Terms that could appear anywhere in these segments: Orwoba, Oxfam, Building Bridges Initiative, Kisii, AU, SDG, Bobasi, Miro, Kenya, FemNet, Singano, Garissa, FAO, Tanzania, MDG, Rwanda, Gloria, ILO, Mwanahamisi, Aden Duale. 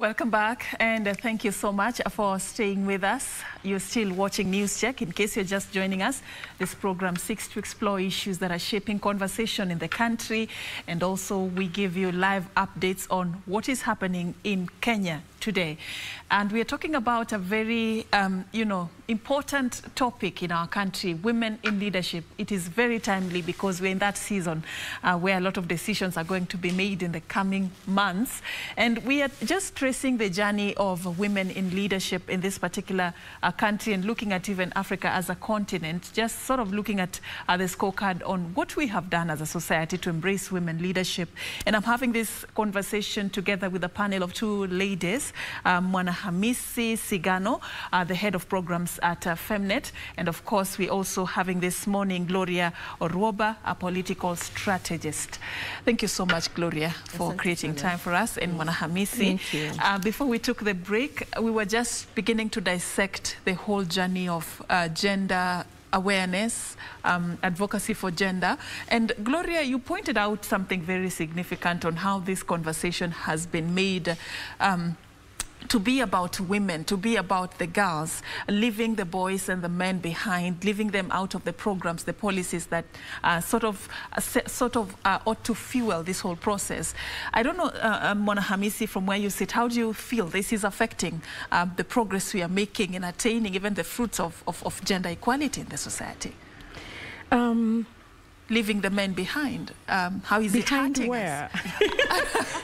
Welcome back, and thank you so much for staying with us. You're still watching News Check. In case you're just joining us, this program seeks to explore issues that are shaping conversation in the country, and also we give you live updates on what is happening in Kenya today. And we are talking about a very, important topic in our country, women in leadership. It is very timely because we're in that season where a lot of decisions are going to be made in the coming months. And we are just tracing the journey of women in leadership in this particular country and looking at even Africa as a continent, just sort of looking at the scorecard on what we have done as a society to embrace women leadership. And I'm having this conversation together with a panel of two ladies, Mwanahamisi Singano, the head of programs at FemNet, and of course we also having this morning Gloria Orwoba, a political strategist. Thank you so much, Gloria, for creating time for us, and Mwanahamisi. Thank you. Before we took the break, we were just beginning to dissect the whole journey of gender awareness, advocacy for gender. And Gloria, you pointed out something very significant on how this conversation has been made to be about women, to be about the girls, leaving the boys and the men behind, leaving them out of the programs, the policies that sort of ought to fuel this whole process. I don't know, Mwanahamisi, from where you sit, how do you feel this is affecting the progress we are making in attaining even the fruits of gender equality in the society? Leaving the men behind, how is it hurting us?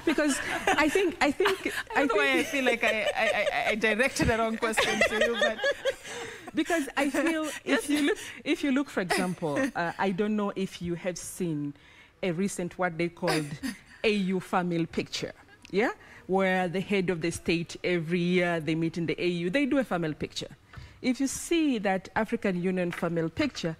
Because I think I feel like I directed the wrong question to you, but because I feel if you look, for example, I don't know if you have seen a recent what they called AU family picture, yeah, where the head of the state every year they meet in the AU, they do a family picture. If you see that African Union family picture,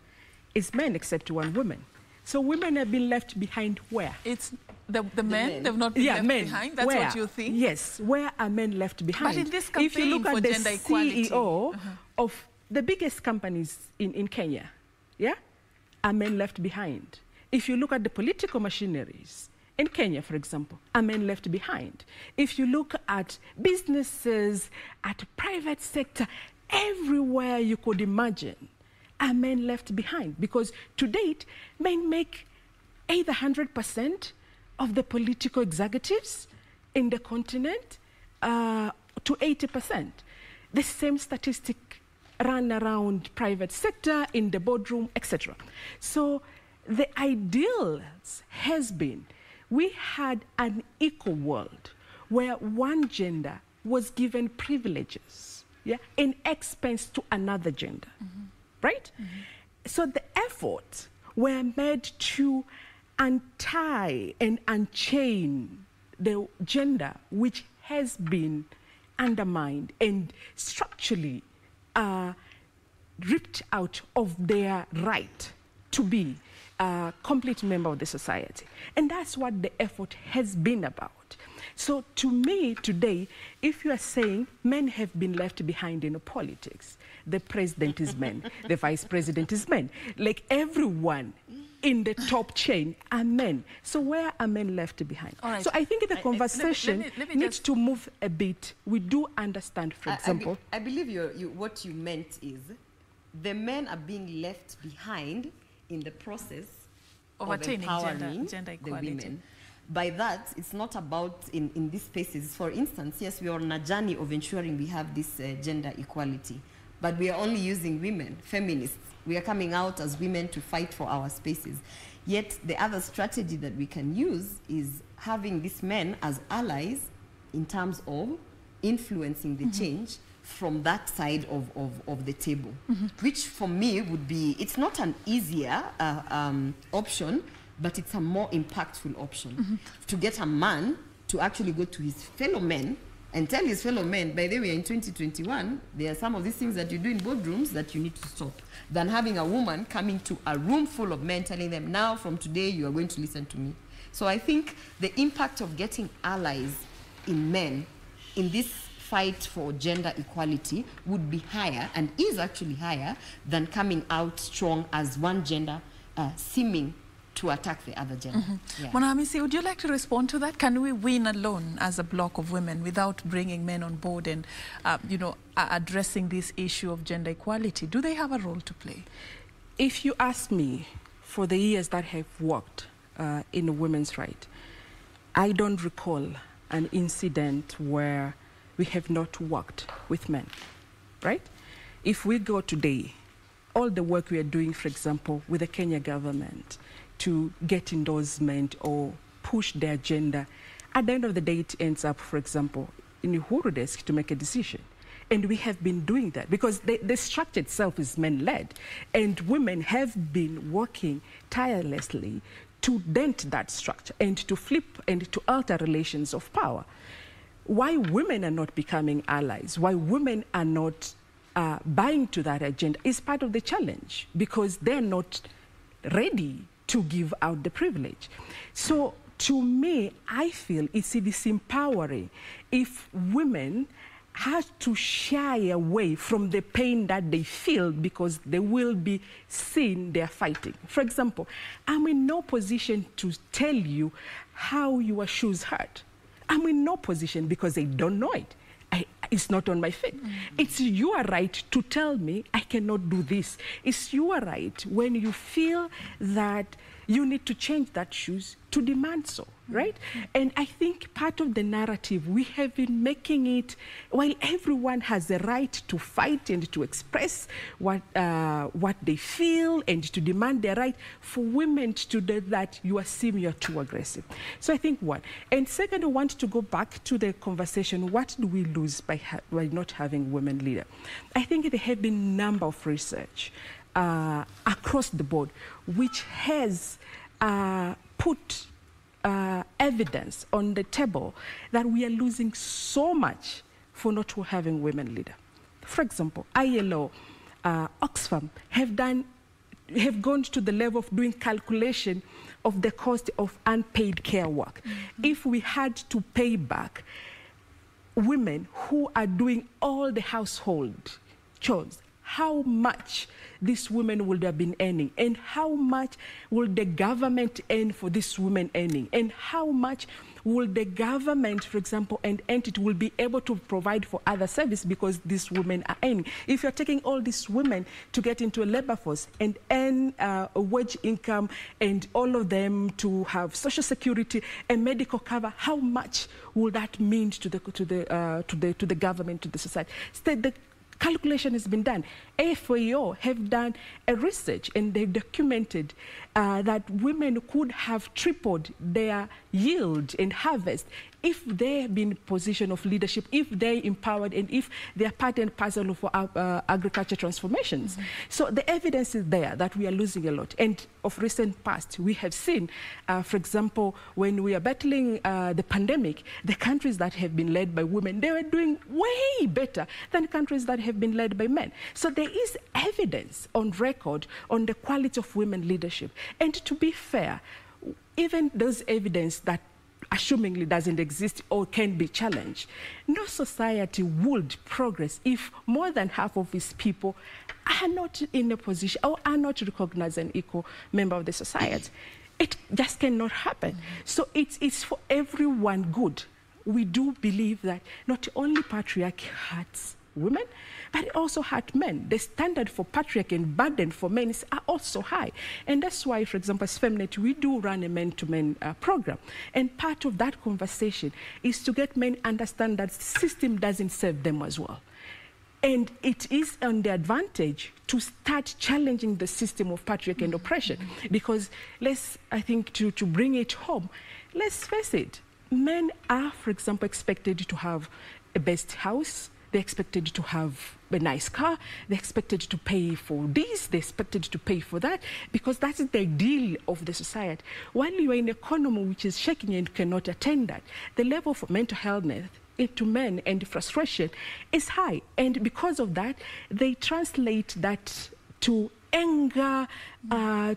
it's men except one woman. So women have been left behind where? It's the men, they've not been left behind? That's where? What you think? Yes, where are men left behind? But in this campaign, if you look at the gender equality, CEO of the biggest companies in Kenya, yeah, are men left behind. If you look at the political machineries in Kenya, for example, are men left behind. If you look at businesses, at private sector, everywhere you could imagine, are men left behind? Because to date, men make either 100% of the political executives in the continent to 80%. The same statistic run around private sector, in the boardroom, etc. So the ideal has been, we had an equal world where one gender was given privileges, yeah, in expense to another gender. Mm-hmm. Right? Mm-hmm. So the efforts were made to untie and unchain the gender, which has been undermined and structurally ripped out of their right to be a complete member of the society. And that's what the effort has been about. So to me today, if you are saying men have been left behind in politics, the president is men, the vice president is men, like everyone in the top chain are men. So where are men left behind? Right. So I think the conversation needs to move a bit. We do understand, for example. I believe what you meant is the men are being left behind in the process of empowering gender equality. The women. By that, it's not about in these spaces. For instance, yes, we are on a journey of ensuring we have this gender equality, but we are only using women, feminists. We are coming out as women to fight for our spaces. Yet the other strategy that we can use is having these men as allies in terms of influencing the change from that side of the table, which for me would be, it's not an easier option, but it's a more impactful option to get a man to actually go to his fellow men and tell his fellow men, by the way, in 2021, there are some of these things that you do in boardrooms that you need to stop, than having a woman coming to a room full of men telling them, now from today, you are going to listen to me. So I think the impact of getting allies in men in this fight for gender equality would be higher, and is actually higher, than coming out strong as one gender, seeming to attack the other gender. Mm-hmm. Yeah. Mwanahamisi, would you like to respond to that? Can we win alone as a block of women without bringing men on board and, you know, addressing this issue of gender equality? Do they have a role to play? If you ask me, for the years that have worked in women's rights, I don't recall an incident where we have not worked with men, right? If we go today, all the work we are doing, for example, with the Kenya government to get endorsement or push their agenda, at the end of the day, it ends up, for example, in Uhuru desk to make a decision. And we have been doing that because the structure itself is men-led, and women have been working tirelessly to dent that structure and to flip and to alter relations of power. Why women are not becoming allies, why women are not buying to that agenda is part of the challenge, because they're not ready to give out the privilege. So to me, I feel it's disempowering if women have to shy away from the pain that they feel because they will be seen they are fighting. For example, I'm in no position to tell you how your shoes hurt. I'm in no position because I don't know it. It's not on my feet. Mm-hmm. It's your right to tell me I cannot do this. It's your right when you feel that you need to change that shoes to demand so, right? Mm-hmm. And I think part of the narrative, we have been making it, while everyone has the right to fight and to express what they feel and to demand their right, for women to do that, you assume you're too aggressive. So I think one. And second, I want to go back to the conversation, what do we lose by not having women leader? I think there have been a number of research across the board, which has put evidence on the table that we are losing so much for not having women leader. For example, ILO, Oxfam have gone to the level of doing calculation of the cost of unpaid care work. Mm-hmm. If we had to pay back women who are doing all the household chores, how much these women would have been earning, and how much will the government earn for these women earning, and how much will the government, for example, and entity will be able to provide for other service because these women are earning. If you're taking all these women to get into a labor force and earn a wage income and all of them to have social security and medical cover, how much will that mean to the government, to the society? So the calculation has been done. FAO have done a research and they've documented that women could have tripled their yield and harvest if they have been in position of leadership, if they're empowered, and if they're part and parcel for agriculture transformations. Mm-hmm. So the evidence is there that we are losing a lot. And of recent past, we have seen, for example, when we are battling the pandemic, the countries that have been led by women, they were doing way better than countries that have been led by men. So there is evidence on record on the quality of women leadership. And to be fair, even those evidence that assumingly doesn't exist or can be challenged, no society would progress if more than half of its people are not in a position or are not recognized an equal member of the society. It just cannot happen. Mm-hmm. So it's for everyone good. We do believe that not only patriarchy hurts women, but it also hurt men. The standard for patriarchy and burden for men are also high. And that's why, for example, as FemNet, we do run a men-to-men program. And part of that conversation is to get men understand that the system doesn't serve them as well. And it is on the advantage to start challenging the system of patriarchy and oppression. Because let's, I think, to bring it home, let's face it, men are, for example, expected to have a best house, they're expected to have a nice car, they're expected to pay for this, they're expected to pay for that, because that is the ideal of the society. While you are in an economy which is shaking and cannot attain that, the level of mental health to men and frustration is high. And because of that, they translate that to anger,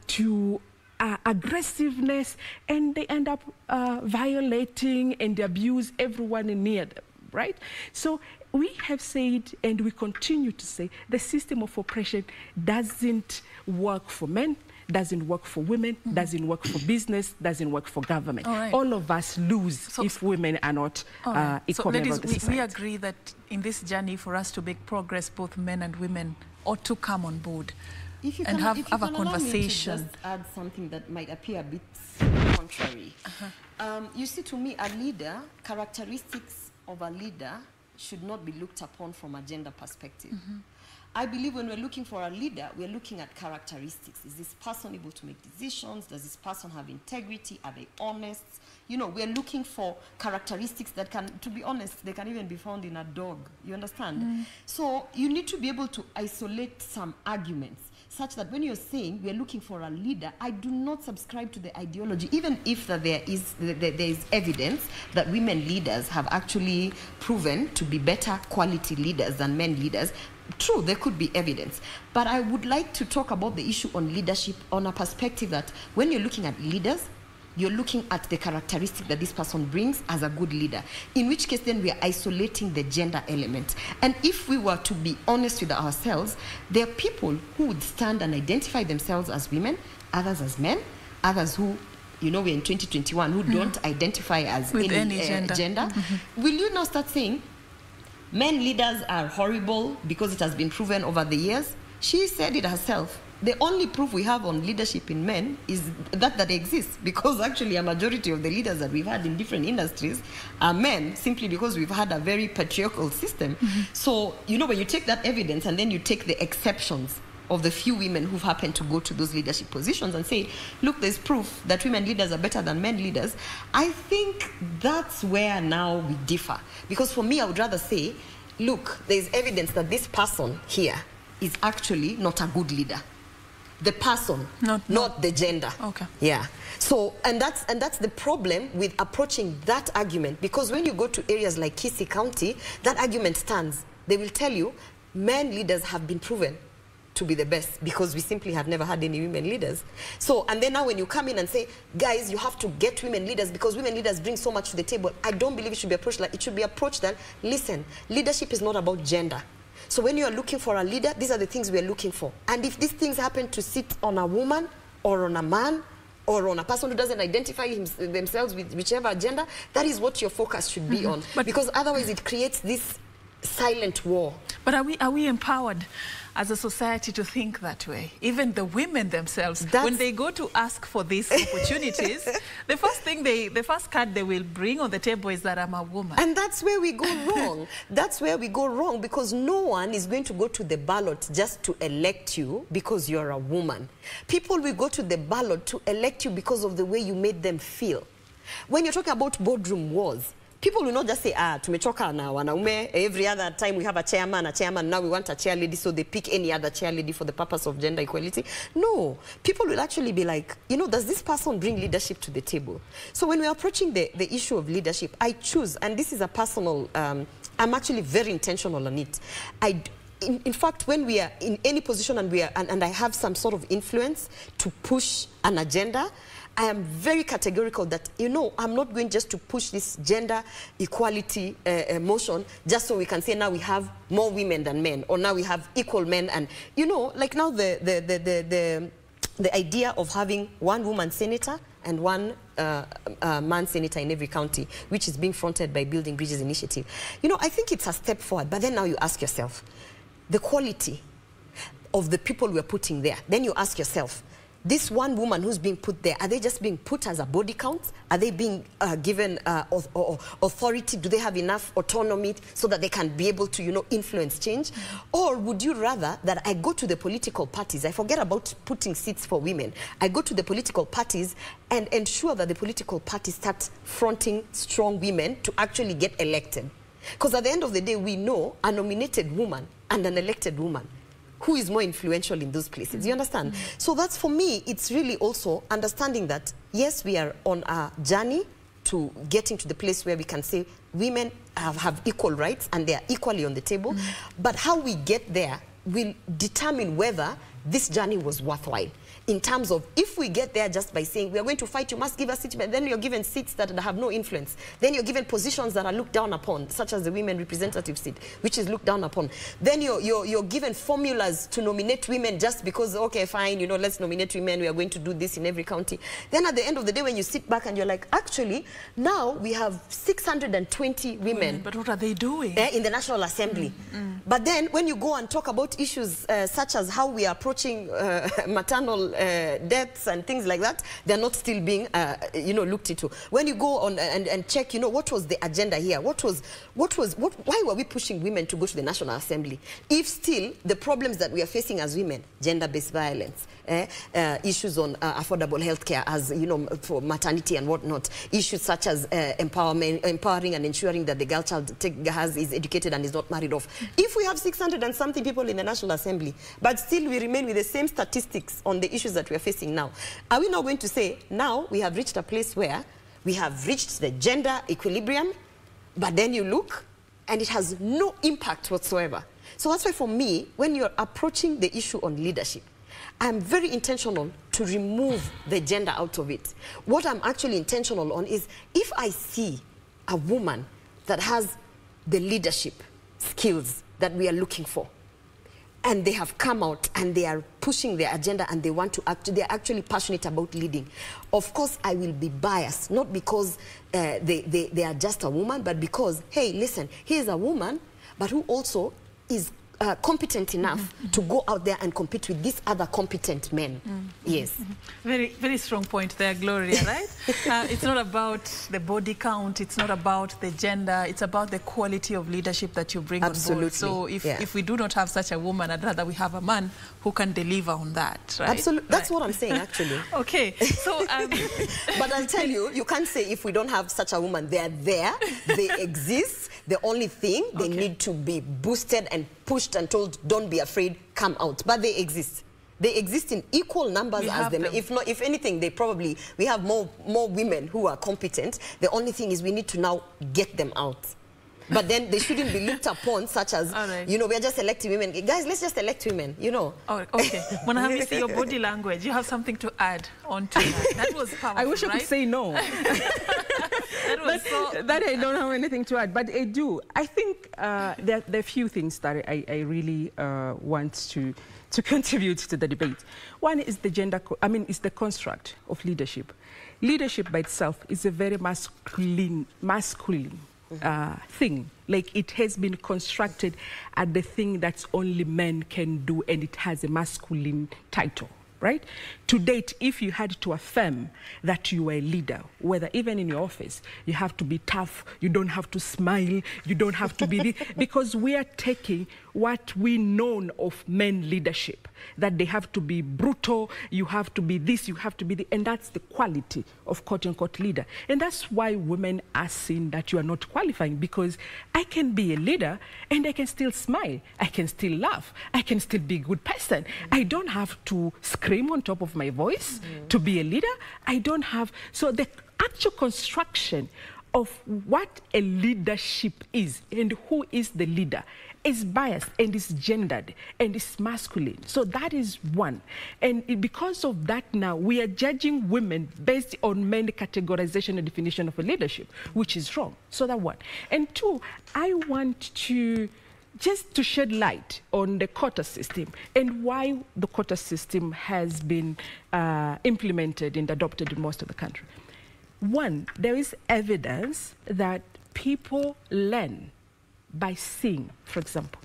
to aggressiveness, and they end up violating and abuse everyone near them, right? So we have said, and we continue to say, the system of oppression doesn't work for men, doesn't work for women, mm-hmm. doesn't work for business, doesn't work for government. All right. All of us lose if women are not equal. So ladies, we agree that in this journey for us to make progress, both men and women ought to come on board and have a conversation. Just add something that might appear a bit contrary. You see, to me, a leader, characteristics of a leader should not be looked upon from a gender perspective. Mm-hmm. I believe when we're looking for a leader, we're looking at characteristics. Is this person able to make decisions? Does this person have integrity? Are they honest? You know, we're looking for characteristics that can, to be honest, they can even be found in a dog. You understand? Mm. So you need to be able to isolate some arguments such that when you're saying we're looking for a leader, I do not subscribe to the ideology, even if there is evidence that women leaders have actually proven to be better quality leaders than men leaders. True, there could be evidence, but I would like to talk about the issue on leadership on a perspective that when you're looking at leaders, you're looking at the characteristic that this person brings as a good leader, in which case then we are isolating the gender element. And if we were to be honest with ourselves, there are people who would stand and identify themselves as women, others as men, others who, you know, we're in 2021, who don't identify as any gender. Mm-hmm. Will you now start saying men leaders are horrible because it has been proven over the years? She said it herself. The only proof we have on leadership in men is that exists, because actually a majority of the leaders that we've had in different industries are men, simply because we've had a very patriarchal system. Mm-hmm. So, you know, when you take that evidence and then you take the exceptions of the few women who've happened to go to those leadership positions and say, look, there's proof that women leaders are better than men leaders, I think that's where now we differ. Because for me, I would rather say, look, there's evidence that this person here is actually not a good leader. The person, not the gender. Okay. Yeah. So, and that's the problem with approaching that argument, because when you go to areas like Kisii County, that argument stands. They will tell you men leaders have been proven to be the best because we simply have never had any women leaders. So, and then now when you come in and say, guys, you have to get women leaders because women leaders bring so much to the table, I don't believe it should be approached like, it should be approached that, listen, leadership is not about gender. So when you are looking for a leader, these are the things we are looking for. And if these things happen to sit on a woman or on a man or on a person who doesn't identify themselves with whichever gender, that is what your focus should be on. But because otherwise it creates this silent war. But are we empowered as a society to think that way? Even the women themselves, when they go to ask for these opportunities, the first card they will bring on the table is that I'm a woman. And that's where we go wrong. That's where we go wrong, because no one is going to go to the ballot just to elect you because you're a woman. People will go to the ballot to elect you because of the way you made them feel. When you're talking about boardroom wars, people will not just say, ah, tumechoka na wanaume. Every other time we have a chairman, now we want a chair lady, so they pick any other chair lady for the purpose of gender equality. No, people will actually be like, you know, does this person bring leadership to the table? So when we're approaching the issue of leadership, I choose, and this is a personal, I'm actually very intentional on it. In fact, when we are in any position and I have some sort of influence to push an agenda, I am very categorical that, you know, I'm not going just to push this gender equality motion just so we can say now we have more women than men, or now we have equal men. And, you know, like now the idea of having one woman senator and one man senator in every county, which is being fronted by Building Bridges Initiative. You know, I think it's a step forward, but then now you ask yourself, the quality of the people we're putting there, then you ask yourself, this one woman who's being put there, are they just being put as a body count? Are they being given authority? Do they have enough autonomy so that they can be able to, you know, influence change? Or would you rather that I go to the political parties, I forget about putting seats for women, I go to the political parties and ensure that the political parties start fronting strong women to actually get elected? Because at the end of the day, we know a nominated woman and an elected woman, who is more influential in those places? You understand? Mm-hmm. So that's, for me, it's really also understanding that, yes, we are on a journey to getting to the place where we can say women have equal rights and they are equally on the table. Mm-hmm. But how we get there will determine whether this journey was worthwhile. in terms of if we get there just by saying we are going to fight, you must give us seats, but then you're given seats that have no influence. Then you're given positions that are looked down upon, such as the women representative seat, which is looked down upon. Then you're given formulas to nominate women just because, okay, fine, you know, let's nominate women. We are going to do this in every county. Then at the end of the day, when you sit back and you're like, actually, now we have 620 women. But what are they doing? In the National Assembly. Mm-hmm. But then when you go and talk about issues such as how we are approaching maternal deaths and things like that, they're not still being, you know, looked into. When you go on and check, you know, what was the agenda here? Why were we pushing women to go to the National Assembly? If still the problems that we are facing as women, gender-based violence, issues on affordable healthcare, as you know, for maternity and whatnot, issues such as empowering and ensuring that the girl child is educated and is not married off. If we have 600 and something people in the National Assembly, but still we remain with the same statistics on the issues that we are facing now, are we not going to say now we have reached a place where we have reached the gender equilibrium, but then you look and it has no impact whatsoever? So that's why for me, when you're approaching the issue on leadership, I'm very intentional to remove the gender out of it. What I'm actually intentional on is if I see a woman that has the leadership skills that we are looking for, and they have come out and they are pushing their agenda and they want to act, they're actually passionate about leading. Of course, I will be biased, not because they are just a woman, but because, hey, listen, here's a woman, but who also is competent enough to go out there and compete with these other competent men. Yes. Very, very strong point there, Gloria, right? It's not about the body count, it's not about the gender, it's about the quality of leadership that you bring on board. So if we do not have such a woman, I'd rather we have a man who can deliver on that, right? Absolutely. That's what I'm saying, actually. Okay. So, but I'll tell you, you can't say if we don't have such a woman. They're there, they exist. The only thing, they need to be boosted and pushed and told, don't be afraid, come out. But they exist. They exist in equal numbers as them. If not, if anything, they probably, we have more women who are competent. The only thing is we need to now get them out. But then they shouldn't be looked upon such as, you know, we're just electing women. Guys, let's just elect women, you know. Oh, okay. Mwanahamisi, your body language, you have something to add on to that. That was powerful, I wish I could say no. That I don't have anything to add, but I do. I think there are few things that I really want to contribute to the debate. One is the gender, it's the construct of leadership. Leadership by itself is a very masculine thing. Like, it has been constructed as the thing that only men can do, and it has a masculine title, right? To date, if you had to affirm that you were a leader, whether even in your office, you have to be tough, you don't have to smile, you don't have to be... because we are taking what we know of men leadership, that they have to be brutal, you have to be this, you have to be the... And that's the quality of quote-unquote leader. And that's why women are seen that you are not qualifying, because I can be a leader and I can still smile, I can still laugh, I can still be a good person. I don't have to scream on top of my voice to be a leader. I don't have... So the actual construction of what a leadership is and who is the leader is biased and is gendered and is masculine. So that is one. And because of that now, we are judging women based on men categorization and definition of a leadership, which is wrong. So that one. And two, I want to just to shed light on the quota system and why the quota system has been implemented and adopted in most of the country. One, there is evidence that people learn by seeing, for example.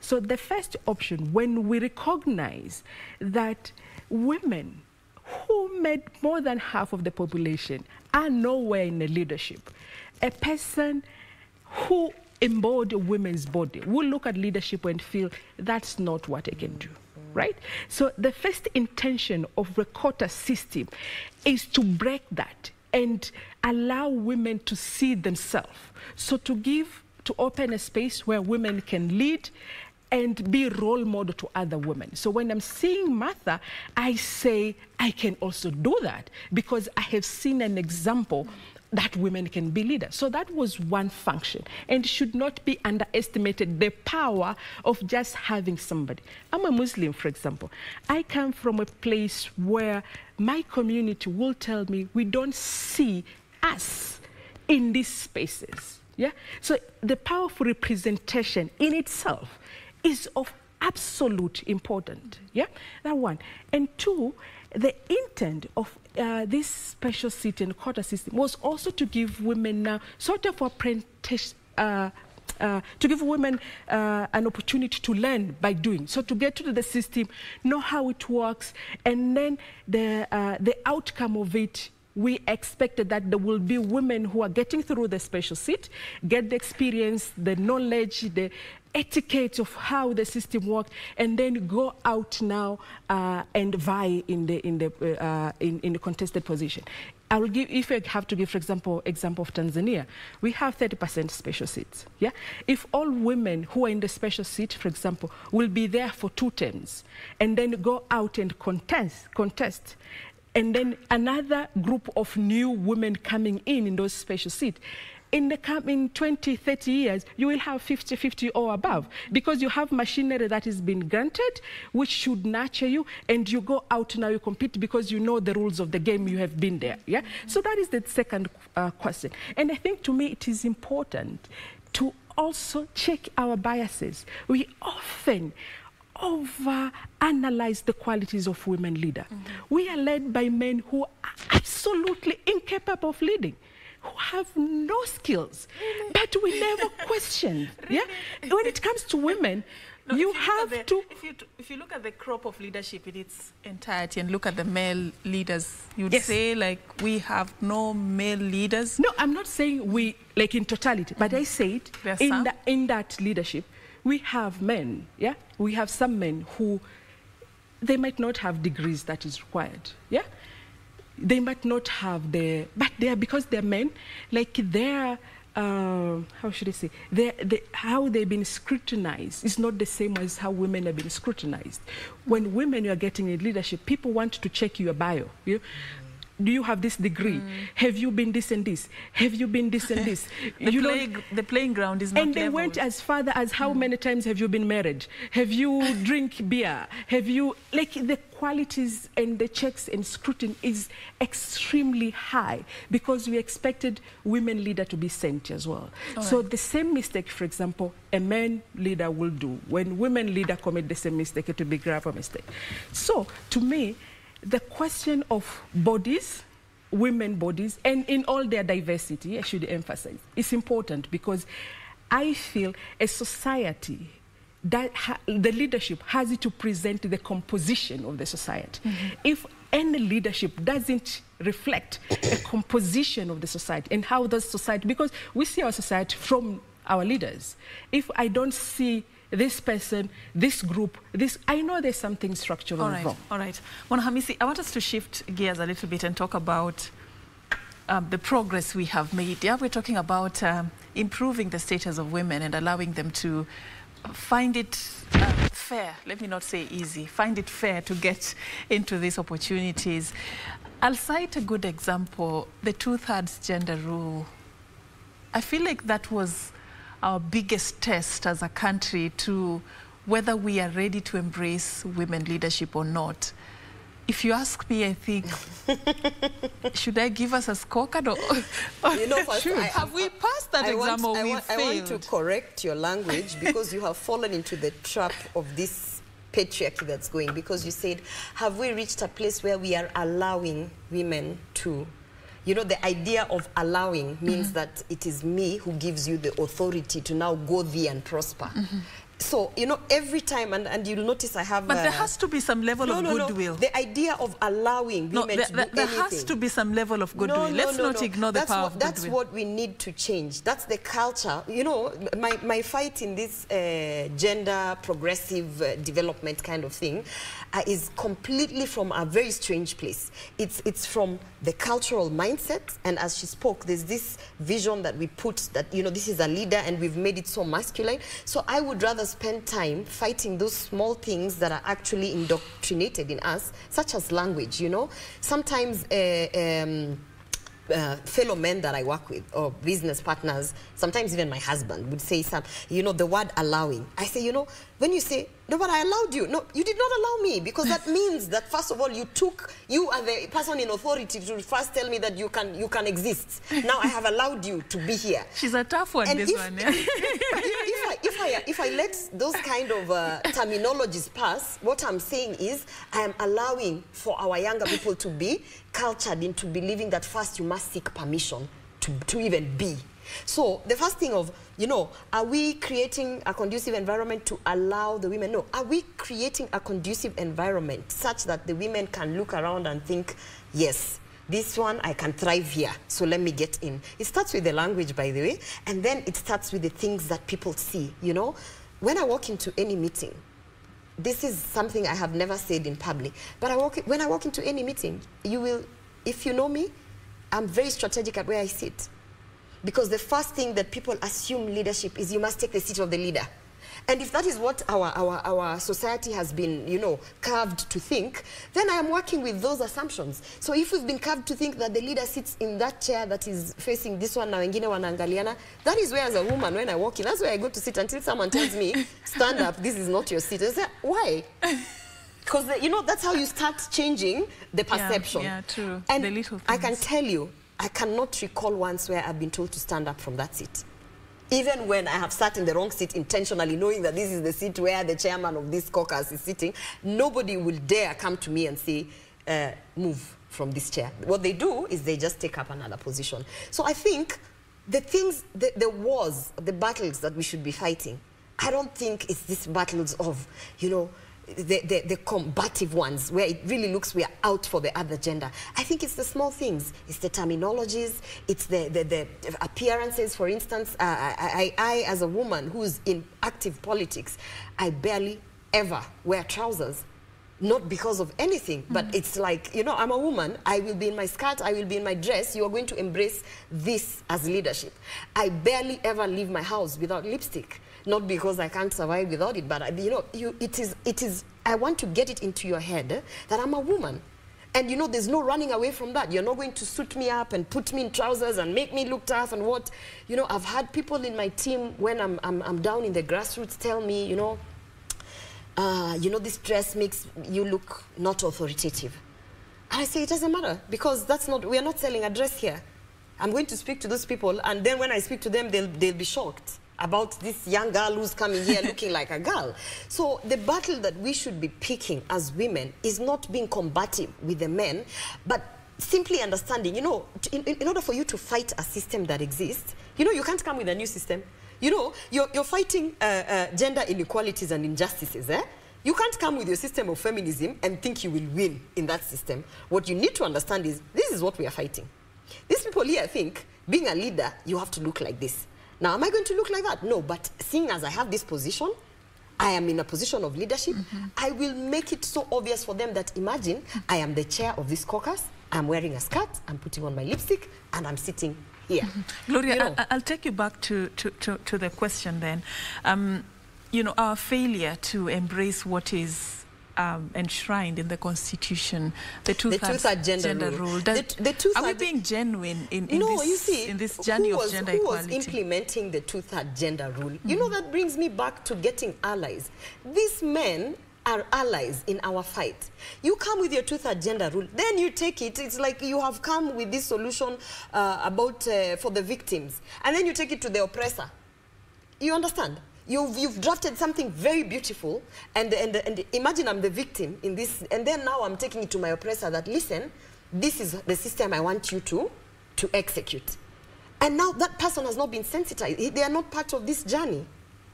So the first option, when we recognize that women who made more than half of the population are nowhere in the leadership, a person who embodied a women's body will look at leadership and feel that's not what I can do, right? So the first intention of the quota system is to break that and allow women to see themselves. So to open a space where women can lead and be role model to other women. So when I'm seeing Martha, I say I can also do that because I have seen an example that women can be leaders. So that was one function, and should not be underestimated, the power of just having somebody. I'm a Muslim, for example. I come from a place where my community will tell me, we don't see us in these spaces. Yeah? So the power of representation in itself is of absolute importance. Yeah? That one. And two, the intent of this special city and quota system was also to give women now sort of apprentice, to give women an opportunity to learn by doing. So to get to the system, know how it works, and then the outcome of it, we expected that there will be women who are getting through the special seat, get the experience, the knowledge, the etiquette of how the system works, and then go out now and vie in the contested position. I will give, if I have to give, for example, of Tanzania, we have 30% special seats. Yeah, if all women who are in the special seat, for example, will be there for 2 terms, and then go out and contest. And then another group of new women coming in those special seats. In the coming 20, 30 years, you will have 50-50 or above, because you have machinery that has been granted, which should nurture you, and you go out now, you compete because you know the rules of the game, you have been there. Yeah? Mm-hmm. So that is the second question. And I think to me it is important to also check our biases. We often over-analyze the qualities of women leaders. Mm-hmm. We are led by men who are absolutely incapable of leading, who have no skills, really? But we never question. Really? Yeah? When it comes to women, no, you have to... If you look at the crop of leadership in its entirety and look at the male leaders, you'd yes. say, like, we have no male leaders? No, I'm not saying we, like, in totality, mm-hmm. but I said in that leadership, we have men, yeah? We have some men who, they might not have degrees that is required, yeah? They might not have the, but they are, because they're men, like their, how should I say, how they've been scrutinized is not the same as how women have been scrutinized. When women are getting in leadership, people want to check your bio, you know? Do you have this degree? Mm. Have you been this and this? Have you been this and this? You know, the playing ground is not leveled. And they went as far as how many times have you been married? Have you drink beer? Have you, like, the qualities and the checks and scrutiny is extremely high, because we expected women leader to be sent as well. All so right. the same mistake, for example, a man leader will do. When women leader commit the same mistake, it will be grave a mistake. So to me, the question of bodies, women bodies, and in all their diversity, I should emphasize, is important, because I feel a society that the leadership has to present the composition of the society. Mm-hmm. If any leadership doesn't reflect a composition of the society and how the society, because we see our society from our leaders. If I don't see this person, this group, this, I know there's something structural wrong. All right. Mwanahamisi, I want us to shift gears a little bit and talk about the progress we have made. Yeah, we're talking about improving the status of women and allowing them to find it fair, let me not say easy, find it fair to get into these opportunities. I'll cite a good example, the 2/3 gender rule. I feel like that was our biggest test as a country to whether we are ready to embrace women leadership or not. If you ask me, I think, should I give us a scorecard? Or you know, first, have we passed that exam or we failed? I want to correct your language, because you have fallen into the trap of this patriarchy that's going, because you said, have we reached a place where we are allowing women to... You know, the idea of allowing means mm-hmm. that it is me who gives you the authority to now go there and prosper. Mm-hmm. So, you know, every time, and you'll notice I have... But there has to be some level of goodwill. The idea of allowing women to do anything. There has to be some level of goodwill. Let's not ignore the power of goodwill. That's what we need to change. That's the culture. You know, my fight in this gender progressive development kind of thing is completely from a very strange place. It's from the cultural mindset, and as she spoke, there's this vision that we put that, you know, this is a leader and we've made it so masculine. So I would rather spend time fighting those small things that are actually indoctrinated in us, such as language, you know. Sometimes fellow men that I work with, or business partners, sometimes even my husband would say, some, you know, the word allowing. I say, you know, when you say, no, but I allowed you. No, you did not allow me, because that means that, first of all, you are the person in authority to first tell me that you can exist. Now I have allowed you to be here. She's a tough one, and this one. Yeah. If I let those kind of terminologies pass, what I'm saying is I am allowing for our younger people to be cultured into believing that first you must seek permission to even be. So the first thing of, you know, are we creating a conducive environment to allow the women? No, are we creating a conducive environment such that the women can look around and think, yes, this one I can thrive here, so let me get in. It starts with the language, by the way, and then it starts with the things that people see, you know. When I walk into any meeting, this is something I have never said in public, but when I walk into any meeting, you will, if you know me, I'm very strategic at where I sit. Because the first thing that people assume leadership is you must take the seat of the leader. And if that is what our society has been, you know, carved to think, then I am working with those assumptions. So if we've been carved to think that the leader sits in that chair that is facing this one, na wengine wanaangaliana, that is where, as a woman, when I walk in, that's where I go to sit until someone tells me, stand up, this is not your seat. I say, why? Because, you know, that's how you start changing the perception. Yeah, yeah, true. And the little things. I can tell you, I cannot recall once where I've been told to stand up from that seat. Even when I have sat in the wrong seat intentionally, knowing that this is the seat where the chairman of this caucus is sitting, nobody will dare come to me and say, move from this chair. What they do is they just take up another position. So I think the things, the wars, the battles that we should be fighting, I don't think it's these battles of, you know, the combative ones where it really looks we are out for the other gender. I think it's the small things. It's the terminologies. It's the appearances. For instance, I as a woman who's in active politics, I barely ever wear trousers. Not because of anything, but it's like, you know, I'm a woman. I will be in my skirt. I will be in my dress. You are going to embrace this as leadership. I barely ever leave my house without lipstick. Not because I can't survive without it, but, you know, it is, I want to get it into your head that I'm a woman. And, you know, there's no running away from that. You're not going to suit me up and put me in trousers and make me look tough and what. You know, I've had people in my team when I'm down in the grassroots tell me, you know, this dress makes you look not authoritative. And I say, it doesn't matter, because that's not, we are not selling a dress here. I'm going to speak to those people, and then when I speak to them, they'll be shocked about this young girl who's coming here looking like a girl. So the battle that we should be picking as women is not being combative with the men, but simply understanding, you know, in order for you to fight a system that exists, you know, you can't come with a new system. You know, you're fighting gender inequalities and injustices, eh? You can't come with your system of feminism and think you will win in that system. What you need to understand is, this is what we are fighting. These people here think, being a leader, you have to look like this. Now, am I going to look like that? No, but seeing as I have this position, I am in a position of leadership, I will make it so obvious for them that, imagine, I am the chair of this caucus, I'm wearing a skirt, I'm putting on my lipstick, and I'm sitting here. Gloria, you know, I'll take you back to the question then. You know, our failure to embrace what is enshrined in the Constitution, the two-thirds gender rule. Are we being genuine in this journey of gender equality? Who was implementing the two-thirds gender rule? You know, that brings me back to getting allies. These men are allies in our fight. You come with your two-thirds gender rule, then you take it. It's like you have come with this solution for the victims, and then you take it to the oppressor. You understand? You've drafted something very beautiful, and imagine I'm the victim in this, and then now I'm taking it to my oppressor that, listen, this is the system I want you to execute. And now that person has not been sensitized. They are not part of this journey.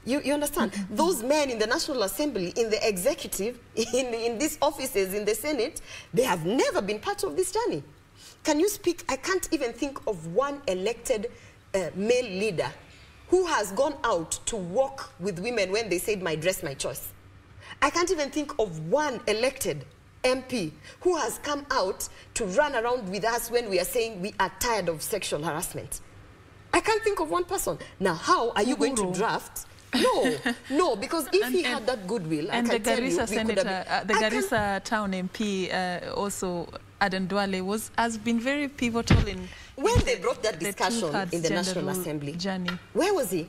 You understand? Those men in the National Assembly, in the executive, in these offices, in the Senate, they have never been part of this journey. Can you speak? I can't even think of one elected male leader who has gone out to walk with women when they said, my dress, my choice. I can't even think of one elected MP who has come out to run around with us when we are saying we are tired of sexual harassment. I can't think of one person. Now, how are you going to draft? No, because if he had that goodwill, I can tell you, we could have been. The Garissa town MP, also Aden Duale, has been very pivotal in when they brought that discussion in the National Assembly, where was he?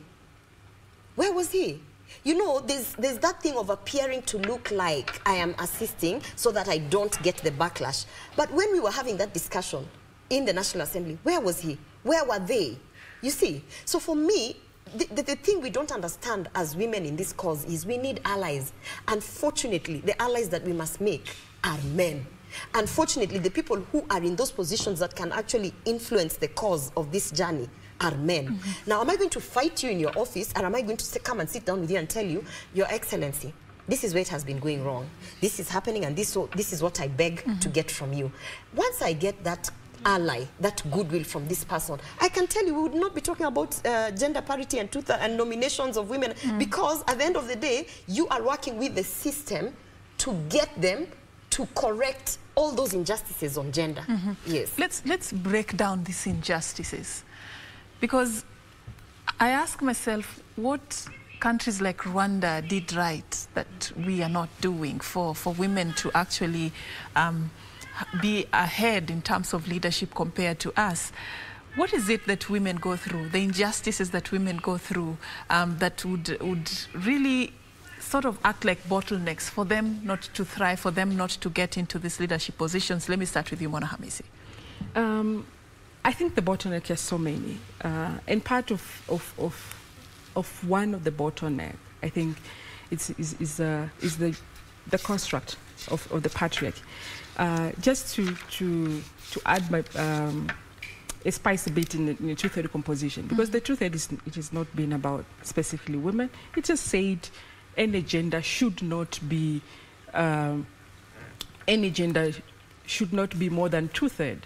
Where was he? You know, there's that thing of appearing to look like I am assisting so that I don't get the backlash. But when we were having that discussion in the National Assembly, where was he? Where were they? You see? So for me, the thing we don't understand as women in this cause is we need allies. Unfortunately, the allies that we must make are men. Unfortunately, the people who are in those positions that can actually influence the cause of this journey are men. Mm-hmm. Now, am I going to fight you in your office, or am I going to come and sit down with you and tell you, Your Excellency, this is where it has been going wrong. This is happening, and this is what I beg to get from you. Once I get that ally, that goodwill from this person, I can tell you we would not be talking about gender parity and nominations of women, because at the end of the day, you are working with the system to get them to correct all those injustices on gender. Yes. Let's break down these injustices, because I ask myself what countries like Rwanda did right that we are not doing for women to actually be ahead in terms of leadership compared to us. What is it that women go through, the injustices that women go through, that would really sort of act like bottlenecks for them not to thrive, for them not to get into these leadership positions? Let me start with you, Mwanahamisi. I think the bottleneck is so many. And part of one of the bottleneck, I think, is the construct of the patriarchy. Just to add my a spice a bit in the Truth Aid composition, because the Truth Aid it has not been about specifically women. It just said any gender should not be any gender should not be more than 2/3.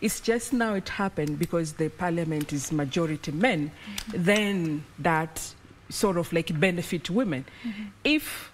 It's just now it happened because the parliament is majority men, then that sort of like benefit women. If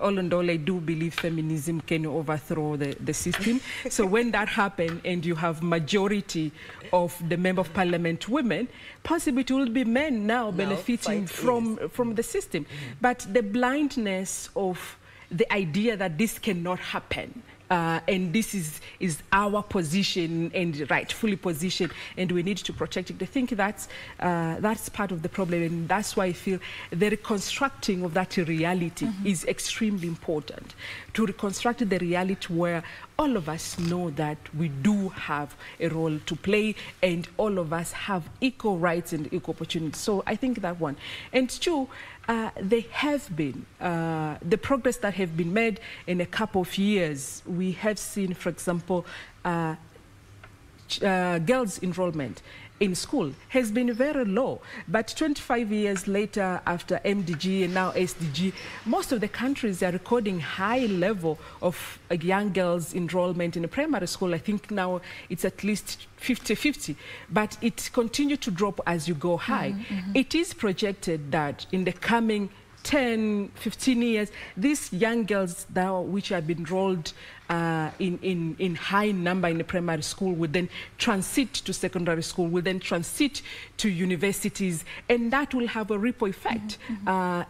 all in all, I do believe feminism can overthrow the system. So when that happens and you have majority of the member of parliament women, possibly it will be men now benefiting from the system. But the blindness of the idea that this cannot happen, and this is our position and rightfully positioned, and we need to protect it. I think that's part of the problem, and that's why I feel the reconstructing of that reality is extremely important. To reconstruct the reality where all of us know that we do have a role to play, and all of us have equal rights and equal opportunities. So I think that one. And two, there have been the progress that have been made in a couple of years. We have seen, for example, girls' enrollment in school has been very low. But 25 years later, after MDG and now SDG, most of the countries are recording high level of young girls' enrollment in a primary school. I think now it's at least 50-50, but it continues to drop as you go high. It is projected that in the coming 10-15 years, these young girls now which have been enrolled in high number in the primary school would then transit to secondary school, would then transit to universities, and that will have a ripple effect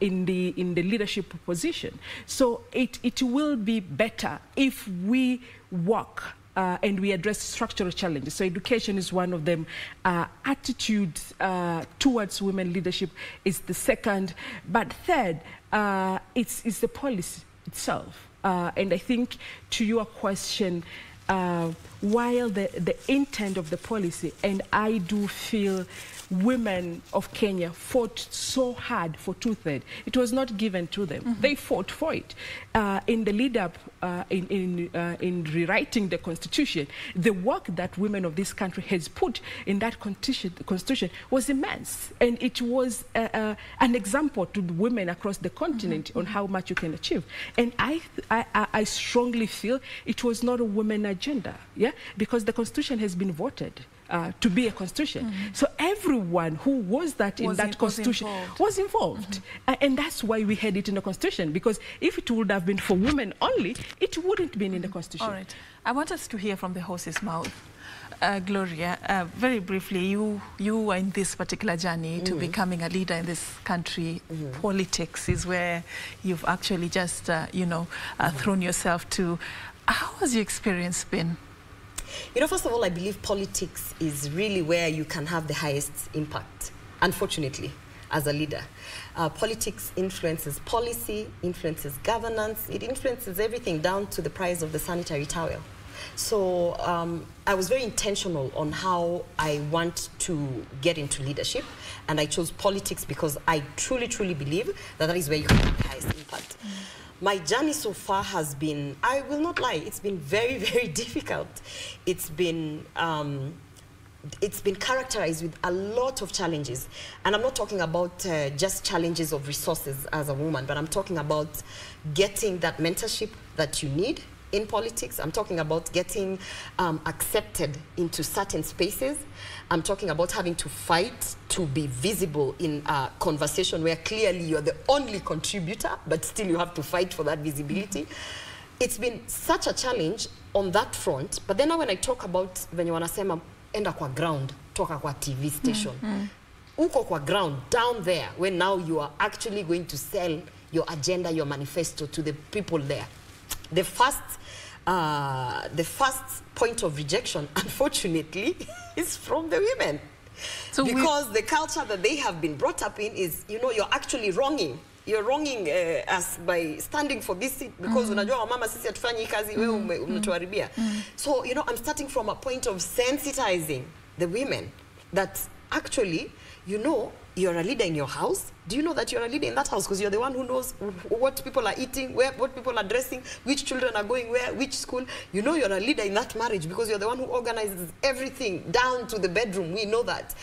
in the leadership position. So it will be better if we work and we address structural challenges. So education is one of them. Attitudes towards women leadership is the second. But third, it's the policy itself. And I think to your question, while the intent of the policy, and I do feel women of Kenya fought so hard for 2/3. It was not given to them. They fought for it. In the lead-up, in rewriting the constitution, the work that women of this country has put in that constitution was immense. And it was an example to the women across the continent on how much you can achieve. And I strongly feel it was not a women agenda, because the constitution has been voted to be a constitution. So everyone who was in that constitution was involved. And that's why we had it in the constitution, because if it would have been for women only, it wouldn't have been in the constitution. All right. I want us to hear from the horse's mouth. Gloria, very briefly, you were in this particular journey to becoming a leader in this country. Politics is where you've actually just, thrown yourself to. How has your experience been? You know, first of all, I believe politics is really where you can have the highest impact, unfortunately, as a leader. Politics influences policy, influences governance, it influences everything down to the price of the sanitary towel. So I was very intentional on how I want to get into leadership, and I chose politics because I truly, truly believe that that is where you can have the highest impact. My journey so far has been, I will not lie, it's been very, very difficult. It's been characterized with a lot of challenges. And I'm not talking about just challenges of resources as a woman, but I'm talking about getting that mentorship that you need in politics. I'm talking about getting accepted into certain spaces. I'm talking about having to fight to be visible in a conversation where clearly you're the only contributor, but still you have to fight for that visibility. It's been such a challenge on that front. But then now when I talk about, when you want to say, enda kwa ground, toka kwa TV station. Uko kwa ground, down there, where now you are actually going to sell your agenda, your manifesto to the people there. The first point of rejection, unfortunately, is from the women. So because the culture that they have been brought up in is, you know, you're actually wronging. You're wronging us by standing for this seat because unajua wamama sisi hatufanyi kazi wewe umetuharibia. So, you know, I'm starting from a point of sensitizing the women that actually, you know, you're a leader in your house. Do you know that you're a leader in that house? Because you're the one who knows what people are eating, where, what people are dressing, which children are going where, which school. You know you're a leader in that marriage because you're the one who organizes everything down to the bedroom. We know that.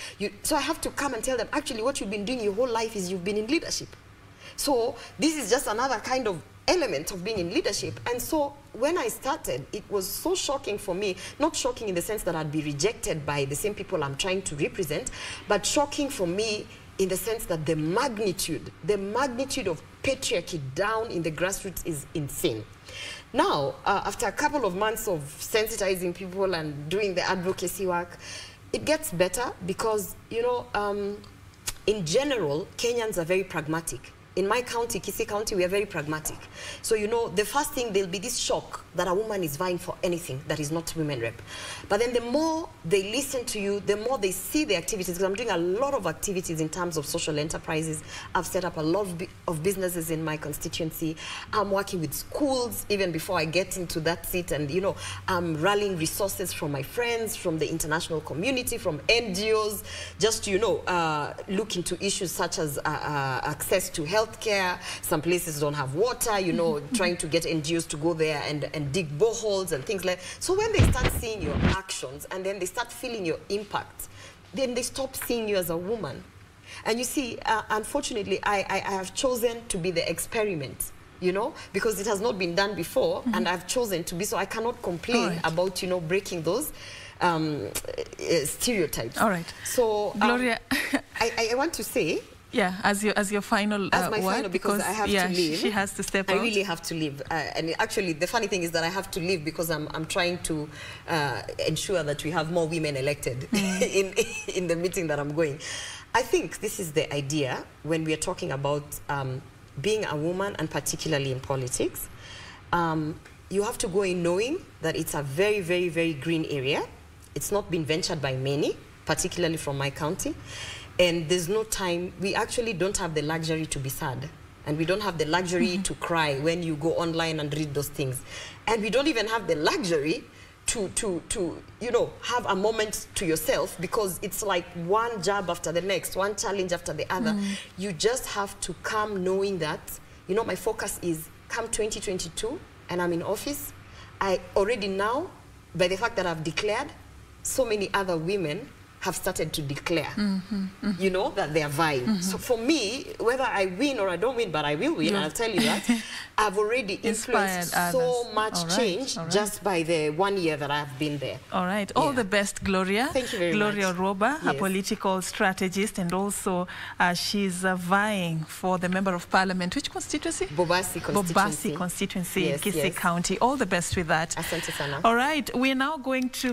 So I have to come and tell them, actually, what you've been doing your whole life is you've been in leadership. So this is just another kind of element of being in leadership. And so when I started, it was so shocking for me, not shocking in the sense that I'd be rejected by the same people I'm trying to represent, but shocking for me in the sense that the magnitude of patriarchy down in the grassroots is insane. Now, after a couple of months of sensitizing people and doing the advocacy work, it gets better because, you know, in general, Kenyans are very pragmatic. In my county, Kisii County, we are very pragmatic. So, you know, the first thing, there'll be this shock that a woman is vying for anything that is not women rep. But then the more they listen to you, the more they see the activities, because I'm doing a lot of activities in terms of social enterprises. I've set up a lot of businesses in my constituency. I'm working with schools even before I get into that seat. And, you know, I'm rallying resources from my friends, from the international community, from NGOs, just, you know, look into issues such as access to health care. Some places don't have water, you know, trying to get NGOs to go there and dig boreholes and things like that. So when they start seeing your actions and then they start feeling your impact, then they stop seeing you as a woman. And you see, unfortunately, I have chosen to be the experiment, you know, because it has not been done before, and I've chosen to be, so I cannot complain about, you know, breaking those stereotypes. All right. So, Gloria, I want to say, yeah, as your final final, because I have to leave. She has to step out. I really have to leave. And actually, the funny thing is that I have to leave because I'm trying to ensure that we have more women elected in the meeting that I'm going. I think this is the idea when we are talking about being a woman, and particularly in politics. You have to go in knowing that it's a very, very, very green area. It's not been ventured by many, particularly from my county. And there's no time, we actually don't have the luxury to be sad. And we don't have the luxury to cry when you go online and read those things. And we don't even have the luxury to you know, have a moment to yourself, because it's like one job after the next, one challenge after the other. You just have to come knowing that, you know, my focus is come 2022 and I'm in office. I already now, by the fact that I've declared, so many other women have started to declare, you know, that they are vying. So for me, whether I win or I don't win, but I will win, and I'll tell you that, I've already influenced so much change just by the 1 year that I've been there. All right. All the best, Gloria. Thank you very much. Gloria Orwoba, a political strategist, and also she's vying for the Member of Parliament. Which constituency? Bobasi constituency. Bobasi constituency, Kisii County. All the best with that. Asante sana. All right. We're now going to